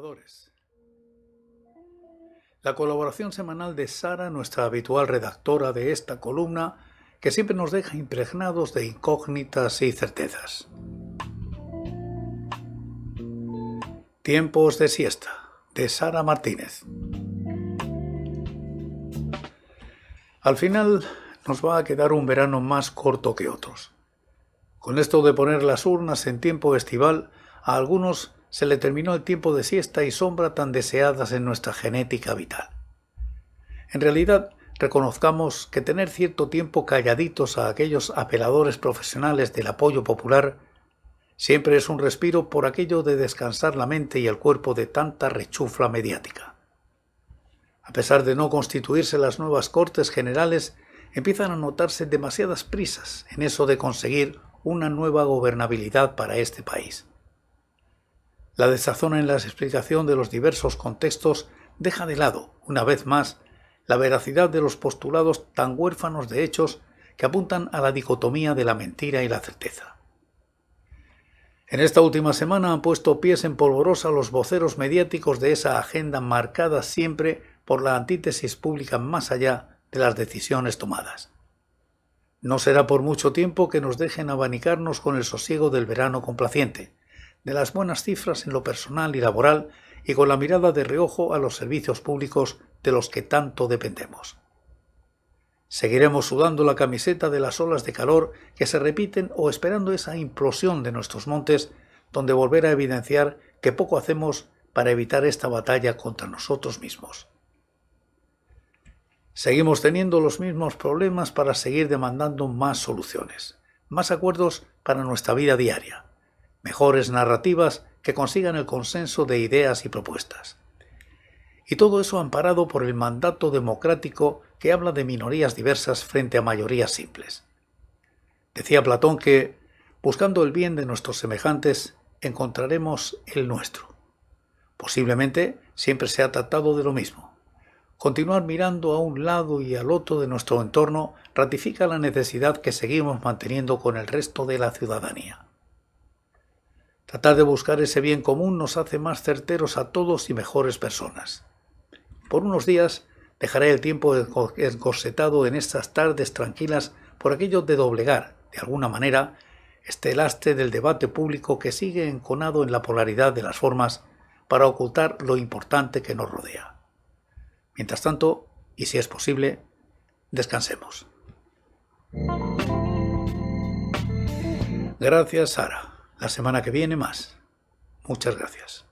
colaboradores. La colaboración semanal de Sara, nuestra habitual redactora de esta columna, que siempre nos deja impregnados de incógnitas y certezas. Tiempos de siesta, de Sara Martínez. Al final nos va a quedar un verano más corto que otros. Con esto de poner las urnas en tiempo estival, a algunos se le terminó el tiempo de siesta y sombra tan deseadas en nuestra genética vital. En realidad, reconozcamos que tener cierto tiempo calladitos a aquellos apeladores profesionales del apoyo popular siempre es un respiro por aquello de descansar la mente y el cuerpo de tanta rechufla mediática. A pesar de no constituirse las nuevas Cortes Generales, empiezan a notarse demasiadas prisas en eso de conseguir una nueva gobernabilidad para este país. La desazón en la explicación de los diversos contextos deja de lado, una vez más, la veracidad de los postulados tan huérfanos de hechos que apuntan a la dicotomía de la mentira y la certeza. En esta última semana han puesto pies en polvorosa los voceros mediáticos de esa agenda marcada siempre por la antítesis pública más allá de las decisiones tomadas. No será por mucho tiempo que nos dejen abanicarnos con el sosiego del verano complaciente, de las buenas cifras en lo personal y laboral y con la mirada de reojo a los servicios públicos de los que tanto dependemos. Seguiremos sudando la camiseta de las olas de calor que se repiten o esperando esa implosión de nuestros montes donde volver a evidenciar que poco hacemos para evitar esta batalla contra nosotros mismos. Seguimos teniendo los mismos problemas para seguir demandando más soluciones, más acuerdos para nuestra vida diaria, mejores narrativas que consigan el consenso de ideas y propuestas. Y todo eso amparado por el mandato democrático que habla de minorías diversas frente a mayorías simples. Decía Platón que, buscando el bien de nuestros semejantes, encontraremos el nuestro. Posiblemente siempre se ha tratado de lo mismo. Continuar mirando a un lado y al otro de nuestro entorno ratifica la necesidad que seguimos manteniendo con el resto de la ciudadanía. Tratar de buscar ese bien común nos hace más certeros a todos y mejores personas. Por unos días dejaré el tiempo encorsetado en estas tardes tranquilas por aquello de doblegar, de alguna manera, este lastre del debate público que sigue enconado en la polaridad de las formas para ocultar lo importante que nos rodea. Mientras tanto, y si es posible, descansemos. Gracias, Sara. La semana que viene más. Muchas gracias.